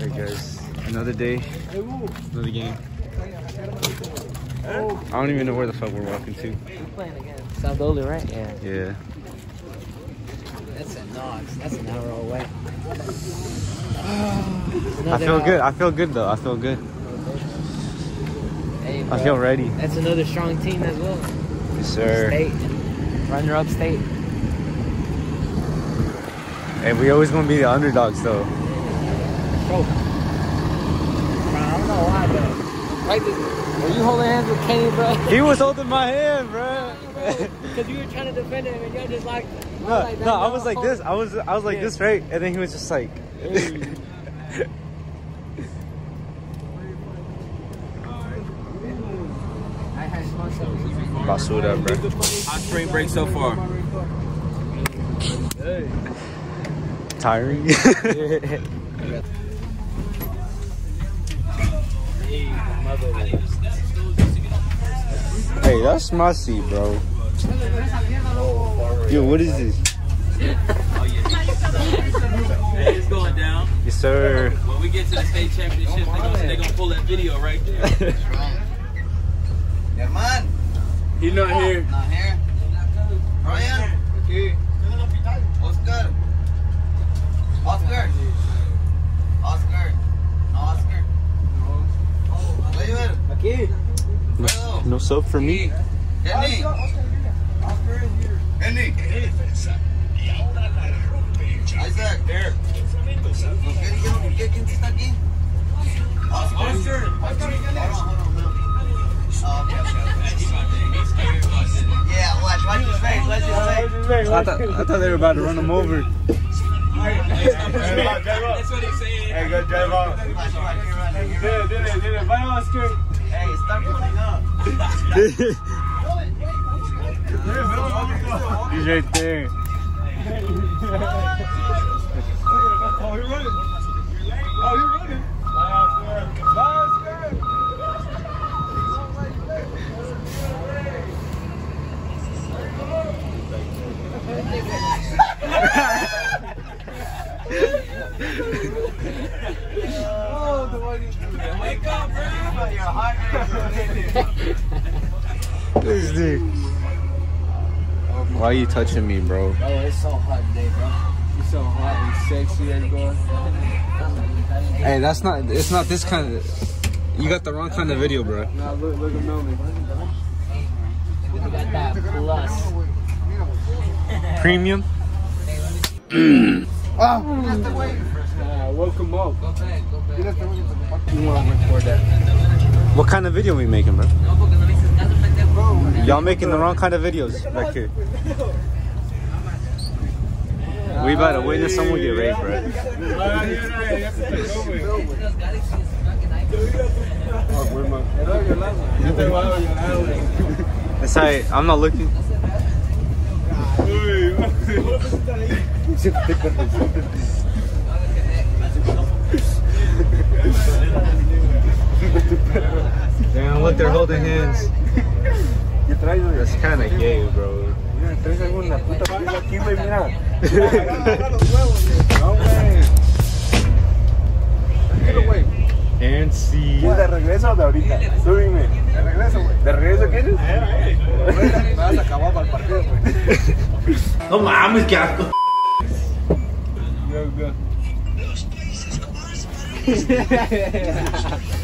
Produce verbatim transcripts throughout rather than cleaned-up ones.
Alright guys, another day, another game. I don't even know where the fuck we're walking to. We're playing again. South Doyle, right? Yeah. Yeah. That's a Knox. That's an hour away. I feel hour. good. I feel good though. I feel good. Hey, I feel ready. That's another strong team as well. Yes, sir. State. Runner up state. Hey, we always gonna be the underdogs though. Bro, I don't know why, bro. Right this. Were you holding hands with Kenny, bro? He was holding my hand, bro. Because you were trying to defend him, and you're just like. No, like, no, no, I was like this. I was, I was like yeah. this, right? And then he was just like. Hey. Basura, bro. Hot spring break so far. Hey. Tiring. Hey, that's my seat, bro. Yo, what is this? Hey, it's going down. Yes, sir. When we get to the state championships, they're going to pull that video right there. He's not here. Not here. Ryan. Oscar. Oscar. Oscar. Oscar. No, no soap for me. Kenny. Kenny. Isaac, there. Yeah, watch, watch his face, watch his face. I thought, I thought they were about to run him over. That's what he's saying. Hey, go drive on. Did it, did it, bye, Oscar. Hey, stop pulling up. He's right there. Oh, he's running. Oh, he's running. Bye, Oscar. Bye, Oscar. Oh, the one yeah, wake up, bro. You're hot. This dude. Why are you touching me, bro? Oh, it's so hot today, bro. It's so hot and sexy and going. Hey, that's not. It's not this kind of. You got the wrong kind of video, bro. Nah, look, look at Melvin. We got that plus. Premium. Mm. Oh, that's the way. Uh, welcome up. Go back, go back. You want to record that? What kind of video are we making, bro? Y'all making the wrong kind of videos back here. We about to witness someone get raped, bro. That's how I, I'm not looking. Damn, look, they're holding hands. That's kind of gay, bro. And see. De regreso de ahorita. Súbeme. De regreso, güey. ¿De regreso quieres? Me vas a acabar para el partido, güey. No mames, qué asco. Los países como España.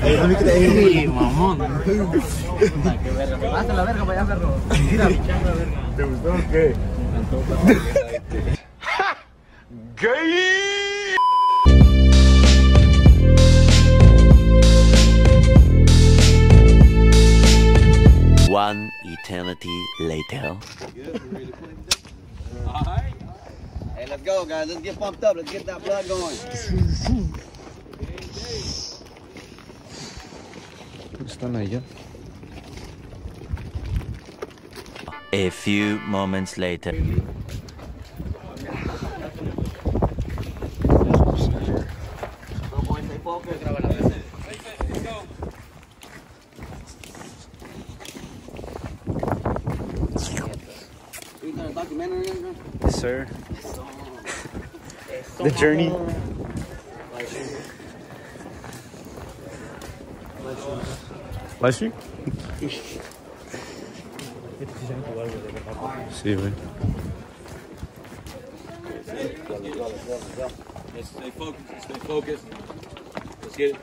Hey, mamón. Hasta la verga para allá, perro. Mira, ¿te gustó o qué? Gay. One eternity later. Alright. Hey, let's go, guys. Let's get pumped up. Let's get that blood going. Están allá. A few moments later. Yes, sir. The journey. Bless you. Sí, güey. Let's stay focused. Let's stay focused. Let's get it.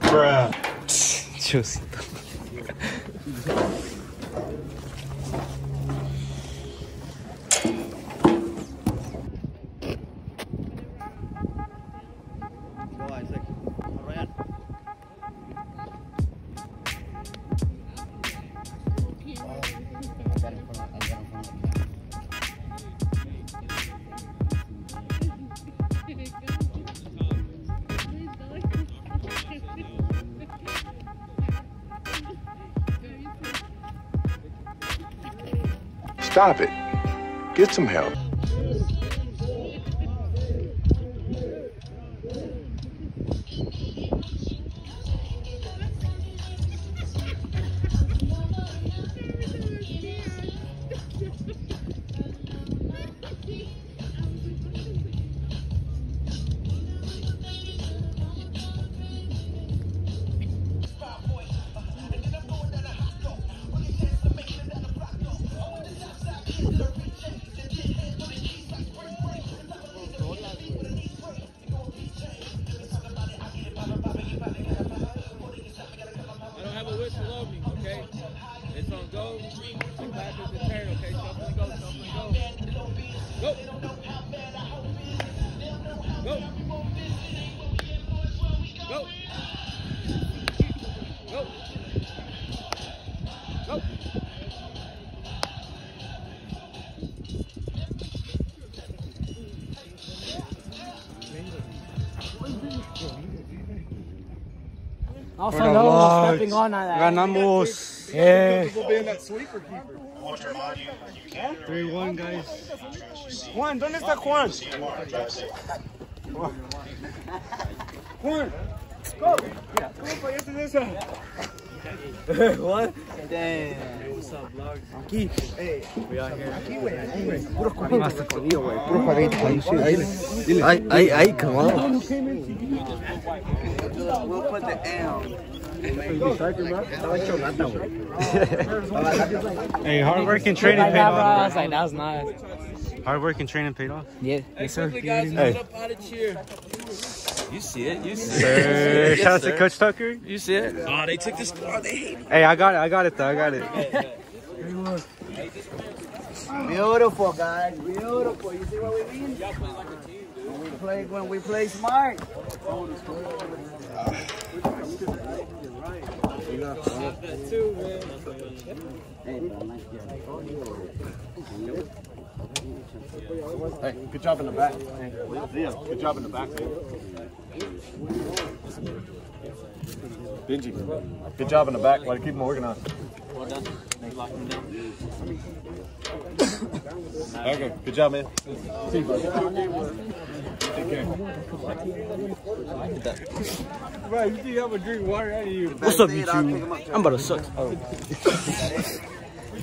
Bruh. Chosito. Stop it. Get some help. Also, no one's stepping on that. Ganamos. Yeah. three one, guys. Juan, ¿dónde está Juan? Juan, go. What? Damn. Hey, what's up, vlogs? Aquí. Hey, we out here. Aquí, güey. Puro cuarenta. Puro cuarenta. Ay, ay, ay, come on. We'll put the M. Hey, hard work and training paid off. Like, that was nice. Hard work and training paid off? Yeah. Yes, sir. Hey. You see it, you see it. Shout yes, out to Coach Tucker. You see it? Oh, they took this. Oh, they hate me. Hey, I got it, I got it, though. I got it. Beautiful, guys. Beautiful. You see what we mean? Y'all play like a team, dude. We play when we play smart. Hey, good job in the back. Good job in the back, man. Benji, good job in the back. Way to keep them organized. Well done. Lock them down. Okay, good job, man. See you, bro. Take care. Bro, you think I'm gonna drink water out of you? What's up, YouTube? I'm about to suck. Oh.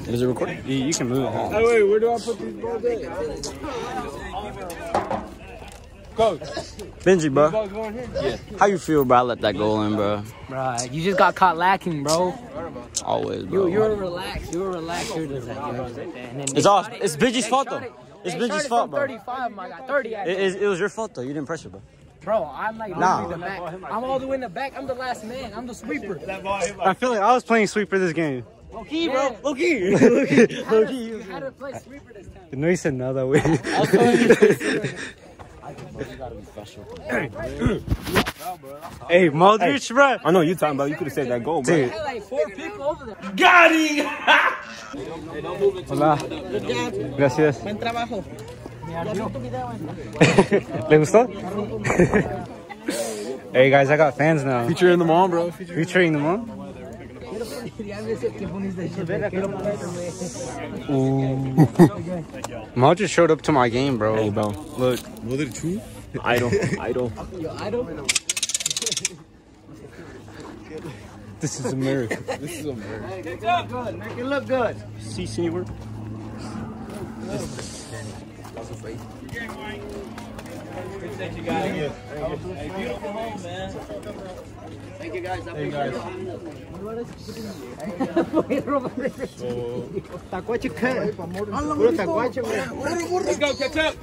Is it recording? You, you can move it home. Hey, wait, where do I put these balls at? Coach. Benji, bro. Yeah. How you feel, bro? I let that goal in, bro. Bro, you just got caught lacking, bro. Always, bro. You, you were relaxed. You were relaxed. You were just like, it's all. It's Benji's fault, though. It's Benji's fault, bro. thirty-five, my God. thirty, actually. It, it was your fault, though. You didn't pressure, bro. Bro, I'm like nah. the back. I'm all the way in the back. I'm the last man. I'm the sweeper. I feel like I was playing sweeper this game. Low-key, bro. Yeah. Low-key. Low-key. How to play sweeper this time? No, he said no that way. I was telling you, Hey, hey, Maldrich, hey. Bro. I know you're talking about. You could have said that goal, bro. Dude. Like four people over there. Got him! Hola. Gracias. Buen trabajo. ¿Le gustó? Hey guys, I got fans now. Featuring the mom, bro. Featuring the mom. Mal just showed up to my game, bro. Hey, bro. Look. Was it true? Idol. Idol. Yo, idol. This is America. This is America. Hey, make it look good. Make it look good. See, see word. Thank you guys. Hey, beautiful home, man. Thank you guys. Thank you guys. Let's go, catch up.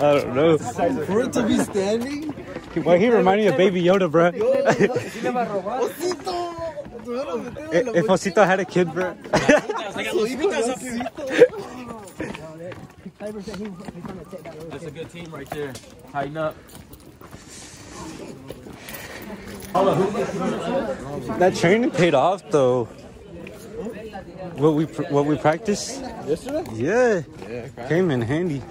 I don't know. For it to be standing? Why he reminded me of Baby Yoda, bro? Osito. If Osito had a kid, bro. That's a good team right there. Tighten up. That training paid off, though. What we what we practiced yesterday? Yeah, yeah, came in handy.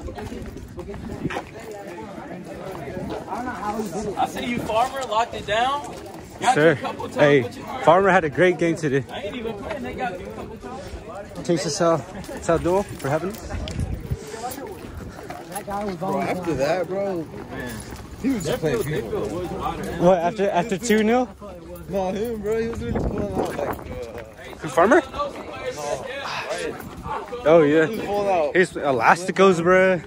I see you, Farmer, locked it down. Got sure. Times, hey, Farmer had a great game today. I ain't even playing. They got you a couple times. Takes us out, South Doyle for having us. Bro, after that, bro, man, he was just playing people. What, after after two nil? No, him, bro, he was really pulling out like uh, Farmer? Oh, oh yeah. Here's Elasticos, bro.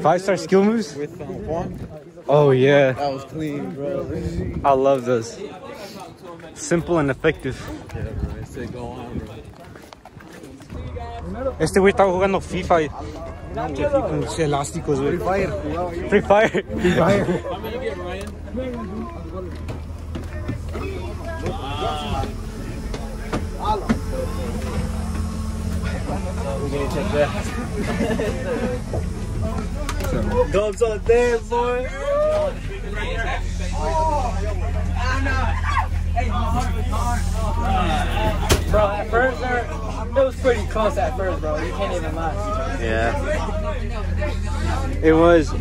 Five-star skill moves? With, um, Juan. Oh, yeah. That was clean, bro. I love those. Simple and effective. Yeah, bro. It said go on, bro. Este güey estaba jugando FIFA y con elásticos, güey. Free Fire. Free Fire. Free Fire. Guns on there, boy. Bro, at first, it was pretty close at first, bro. You can't even lie. Yeah. It was, I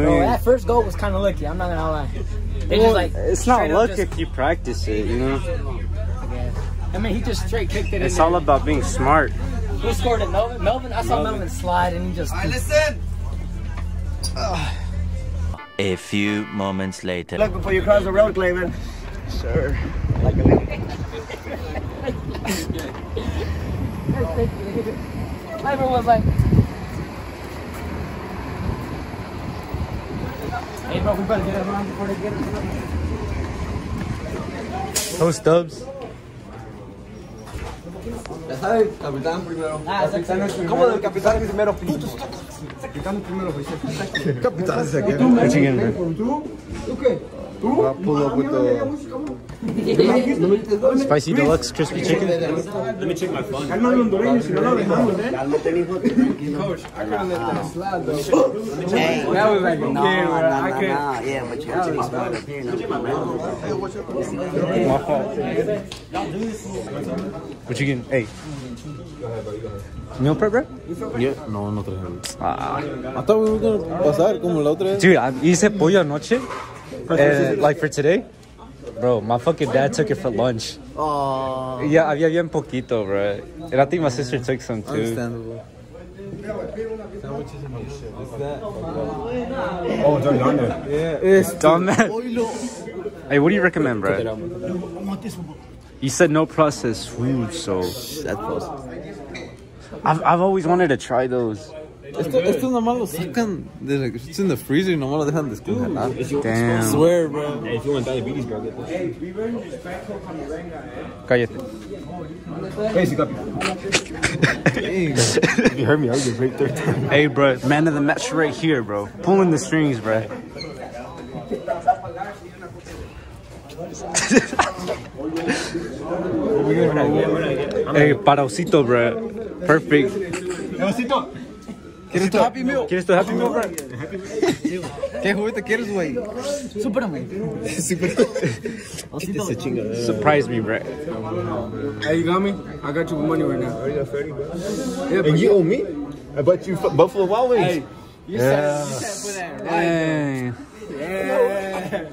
mean... Bro, that first goal was kind of lucky, I'm not gonna lie. They well, just, like, it's not luck just... if you practice it, you know? I mean, he just straight kicked it. It's in all there. About being smart. Who scored it? Melvin? Melvin? I saw Melvin, Melvin slide and he just... All right, listen! Ugh. A few moments later. Look before you cross the road, Clayman. Sure. Like a Everyone was like, hey bro, we better get it around before they get it. Those Stubbs. Ya sabes, Capitán primero. Ah, ¿cómo del Capitán primero? Capitán primero, pues. Capitán se queda. ¿Tú? ¿Tú qué? ¿Tú? I'll pull up with the... Spicy deluxe crispy chicken. Let me check my phone. Coach, I couldn't let that slide though. Hey, that was like, no, no, yeah, but you gotta check my phone. My fault. What you getting? Hey. Meal prep, bro? Yeah, no, no trajimos. Ah. I thought we were gonna pasar como la otra vez. Dude, I hice pollo anoche. Uh, like for today? Bro, my fucking dad took it for lunch. Oh. Yeah, había bien poquito, bro. And I think my sister took some too. Understandable. Oh, it's done that. Yeah. It's done that. Hey, what do you recommend, bro? You said no processed food, so. That's processed. I've, I've always wanted to try those. Esto, esto nomás lo sacan de la, it's in the freezer y nomás lo dejan descongelar. Damn. I swear, bro. Hey, if you want diabetes, bro, get this. Cállate. Hey, you got me. If you heard me, I was just right there. Hey, bro, man of the match right here, bro. Pulling the strings, bro. Hey, para Osito, bro. Perfect. Osito. ¿Quieres tu Happy Meal? ¿Quieres tu Happy Meal, bro? ¿Qué juguete quieres, güey? Súperame. Súperame. Surprise me, bro. Hey, you got me? I got you with money right now. You got thirty, bro. Yeah, and you owe me? I bought you Buffalo Wild Wings. Hey, you yeah. said for that, right? Hey. Yeah.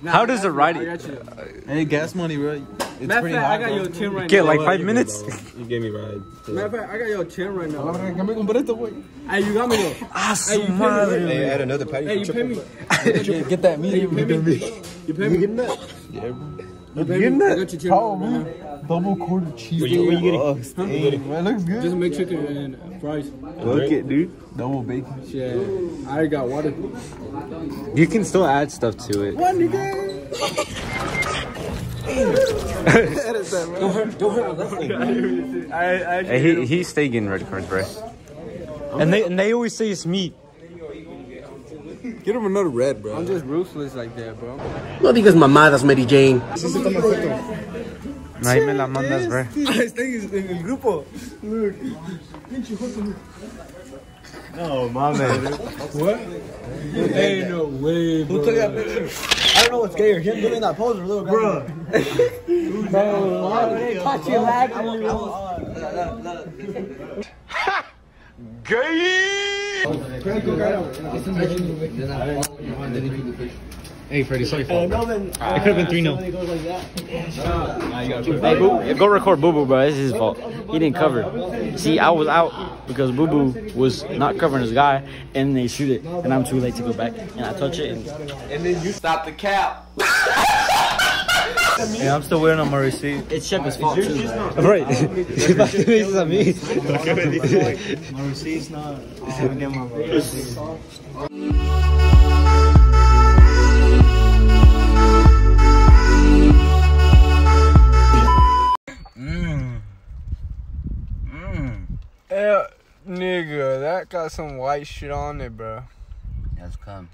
Nah, how does it ride? Hey, gas money, bro. It's Matter of fact, I got your ten right now. You get like five minutes? You gave me ride. Matter of fact, I got your ten right now. Hey, you got me though. Ah, so much. Hey, I had another patty. Hey, you pay me. Get that meat. You pay me. You pay me. Getting that? Yeah, bro. You getting that? Oh, man. Double quarter cheese. What are you getting? Oh, it looks good. Just make chicken and fries. Look it, dude. Double bacon. Yeah. I already got water. You can still add stuff to it. One day. He he stay getting red cards, bro. And they and they always say it's meat. Get him another red, bro. I'm just ruthless like that, bro. No digas mamadas, Mary Jane. Ahí me la mandas, bro. Está en el grupo. Look. No, mames. What? Ain't no way, bro. I don't know what's gay or him doing that pose or little guy. Bro. Bro. Caught you lagging. Ha! Gay! Hey Freddy, sorry for it. It could have been three zero. Hey Boo, go record Boo Boo, bro. It's his fault. He didn't cover. See, I was out because Boo Boo was not covering his guy, and they shoot it, and I'm too late to go back, and I touch it, and, and then you stop the cap. Yeah, I'm still waiting on my receipt. It's Shepard's fault too, right? This is me. My receipt's not. I'm gonna get my receipt. Mmm. Mmm. Nigga, that got some white shit on it, bro. That's cum.